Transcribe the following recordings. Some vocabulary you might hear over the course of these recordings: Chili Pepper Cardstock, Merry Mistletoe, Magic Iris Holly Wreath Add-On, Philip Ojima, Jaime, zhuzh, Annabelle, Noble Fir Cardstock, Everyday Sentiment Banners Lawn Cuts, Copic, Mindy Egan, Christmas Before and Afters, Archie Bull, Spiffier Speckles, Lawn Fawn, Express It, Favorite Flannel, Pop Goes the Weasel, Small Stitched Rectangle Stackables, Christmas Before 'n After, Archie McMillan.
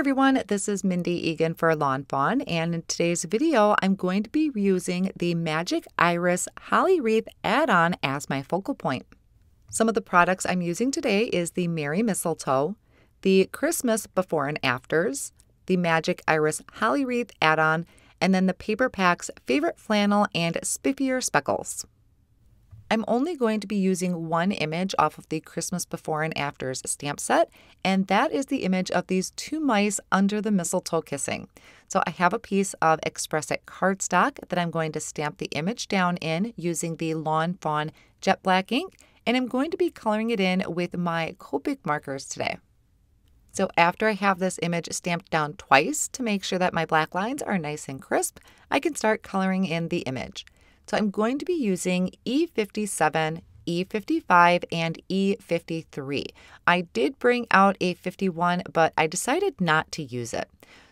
everyone, this is Mindy Egan for Lawn Fawn, and in today's video I'm going to be using the Magic Iris Holly Wreath Add-On as my focal point. Some of the products I'm using today is the Merry Mistletoe, the Christmas Before and Afters, the Magic Iris Holly Wreath Add-On, and then the paper packs Favorite Flannel and Spiffier Speckles. I'm only going to be using one image off of the Christmas Before and Afters stamp set, and that is the image of these two mice under the mistletoe kissing. So I have a piece of Express It cardstock that I'm going to stamp the image down in using the Lawn Fawn jet black ink, and I'm going to be coloring it in with my Copic markers today. So after I have this image stamped down twice to make sure that my black lines are nice and crisp, I can start coloring in the image. So I'm going to be using E57, E55, and E53. I did bring out A51, but I decided not to use it.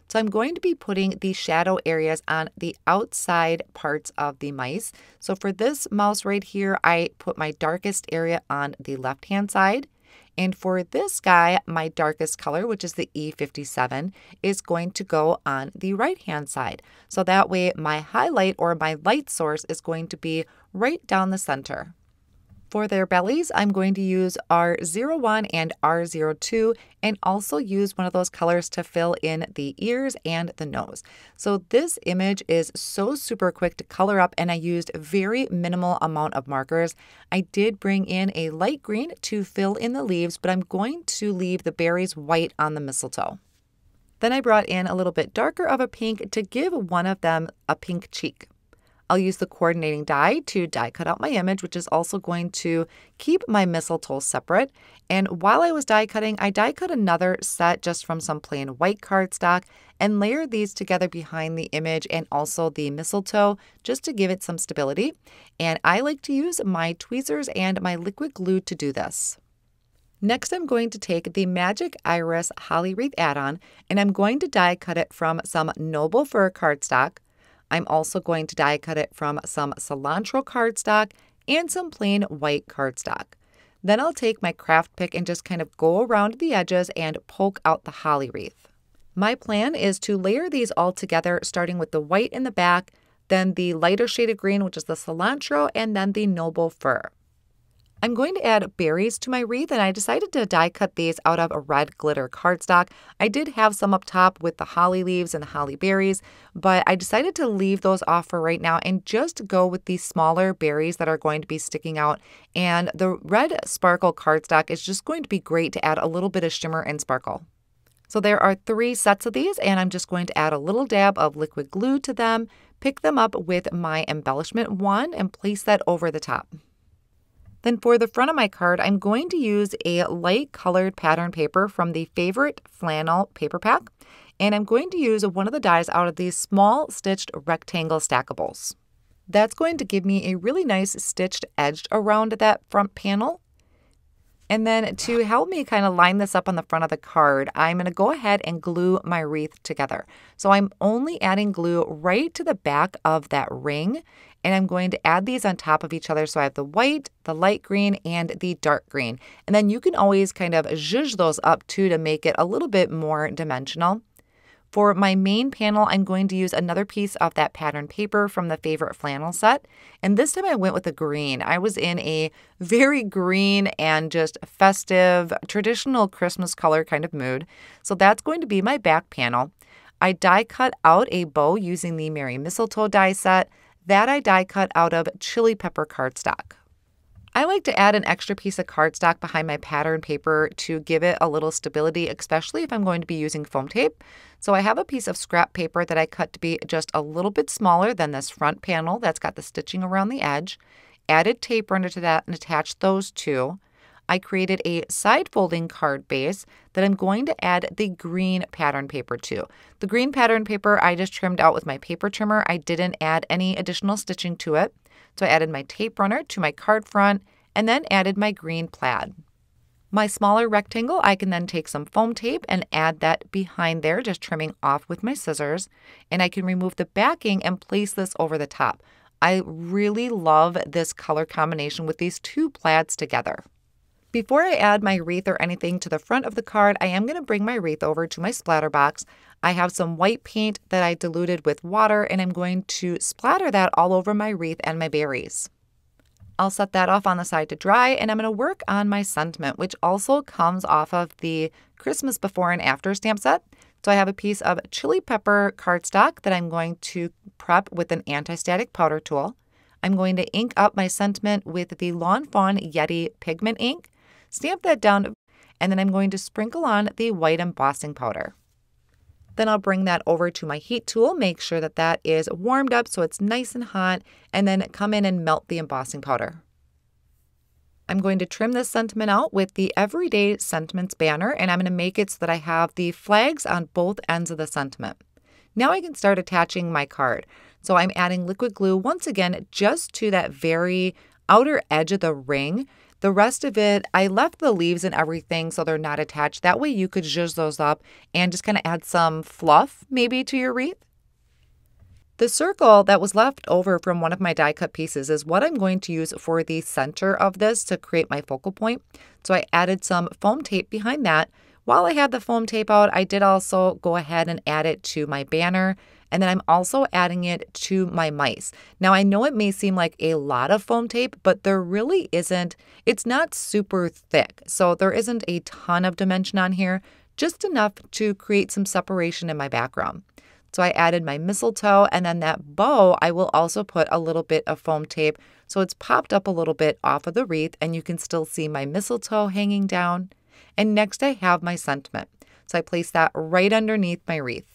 So I'm going to be putting the shadow areas on the outside parts of the mice. So for this mouse right here, I put my darkest area on the left-hand side. And for this guy, my darkest color, which is the E57, is going to go on the right-hand side. So that way my highlight or my light source is going to be right down the center. For their bellies, I'm going to use R01 and R02 and also use one of those colors to fill in the ears and the nose. So this image is so super quick to color up, and I used very minimal amount of markers. I did bring in a light green to fill in the leaves, but I'm going to leave the berries white on the mistletoe. Then I brought in a little bit darker of a pink to give one of them a pink cheek. I'll use the coordinating die to die cut out my image, which is also going to keep my mistletoe separate. And while I was die cutting, I die cut another set just from some plain white cardstock and layered these together behind the image and also the mistletoe just to give it some stability. And I like to use my tweezers and my liquid glue to do this. Next, I'm going to take the Magic Iris Holly Wreath Add-On, and I'm going to die cut it from some Noble Fir cardstock. I'm also going to die cut it from some cilantro cardstock and some plain white cardstock. Then I'll take my craft pick and just kind of go around the edges and poke out the holly wreath. My plan is to layer these all together, starting with the white in the back, then the lighter shade of green, which is the cilantro, and then the Noble Fir. I'm going to add berries to my wreath, and I decided to die cut these out of a red glitter cardstock. I did have some up top with the holly leaves and the holly berries, but I decided to leave those off for right now and just go with the smaller berries that are going to be sticking out. And the red sparkle cardstock is just going to be great to add a little bit of shimmer and sparkle. So there are three sets of these, and I'm just going to add a little dab of liquid glue to them, pick them up with my embellishment wand, and place that over the top. Then for the front of my card, I'm going to use a light colored pattern paper from the Favorite Flannel paper pack, and I'm going to use one of the dies out of these small stitched rectangle stackables. That's going to give me a really nice stitched edge around that front panel. And then to help me kind of line this up on the front of the card, I'm going to go ahead and glue my wreath together. So I'm only adding glue right to the back of that ring, and I'm going to add these on top of each other. So I have the white, the light green, and the dark green. And then you can always kind of zhuzh those up too to make it a little bit more dimensional. For my main panel, I'm going to use another piece of that pattern paper from the Favorite Flannel set. And this time I went with a green. I was in a very green and just festive, traditional Christmas color kind of mood. So that's going to be my back panel. I die cut out a bow using the Merry Mistletoe die set. That I die cut out of Chili Pepper cardstock. I like to add an extra piece of cardstock behind my pattern paper to give it a little stability, especially if I'm going to be using foam tape. So I have a piece of scrap paper that I cut to be just a little bit smaller than this front panel that's got the stitching around the edge. Added tape runner to that and attached those two. I created a side folding card base that I'm going to add the green pattern paper to. The green pattern paper I just trimmed out with my paper trimmer. I didn't add any additional stitching to it. So I added my tape runner to my card front and then added my green plaid. My smaller rectangle, I can then take some foam tape and add that behind there, just trimming off with my scissors. And I can remove the backing and place this over the top. I really love this color combination with these two plaids together. Before I add my wreath or anything to the front of the card, I am going to bring my wreath over to my splatter box. I have some white paint that I diluted with water, and I'm going to splatter that all over my wreath and my berries. I'll set that off on the side to dry, and I'm going to work on my sentiment, which also comes off of the Christmas Before and After stamp set. So I have a piece of Chili Pepper cardstock that I'm going to prep with an anti-static powder tool. I'm going to ink up my sentiment with the Lawn Fawn Yeti pigment ink, stamp that down, and then I'm going to sprinkle on the white embossing powder. Then I'll bring that over to my heat tool, make sure that that is warmed up so it's nice and hot, and then come in and melt the embossing powder. I'm going to trim this sentiment out with the Everyday Sentiments banner, and I'm going to make it so that I have the flags on both ends of the sentiment. Now I can start attaching my card. So I'm adding liquid glue once again just to that very outer edge of the ring. The rest of it, I left the leaves and everything so they're not attached. That way you could zhuzh those up and just kind of add some fluff maybe to your wreath. The circle that was left over from one of my die cut pieces is what I'm going to use for the center of this to create my focal point. So I added some foam tape behind that. While I had the foam tape out, I did also go ahead and add it to my banner. And then I'm also adding it to my mice. Now, I know it may seem like a lot of foam tape, but there really isn't. It's not super thick, so there isn't a ton of dimension on here, just enough to create some separation in my background. So I added my mistletoe, and then that bow, I will also put a little bit of foam tape. So it's popped up a little bit off of the wreath, and you can still see my mistletoe hanging down. And next, I have my sentiment. So I place that right underneath my wreath.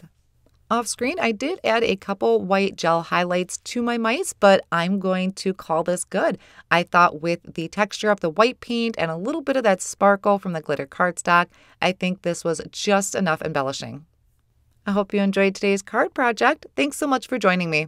Off screen, I did add a couple white gel highlights to my mice, but I'm going to call this good. I thought with the texture of the white paint and a little bit of that sparkle from the glitter cardstock, I think this was just enough embellishing. I hope you enjoyed today's card project. Thanks so much for joining me.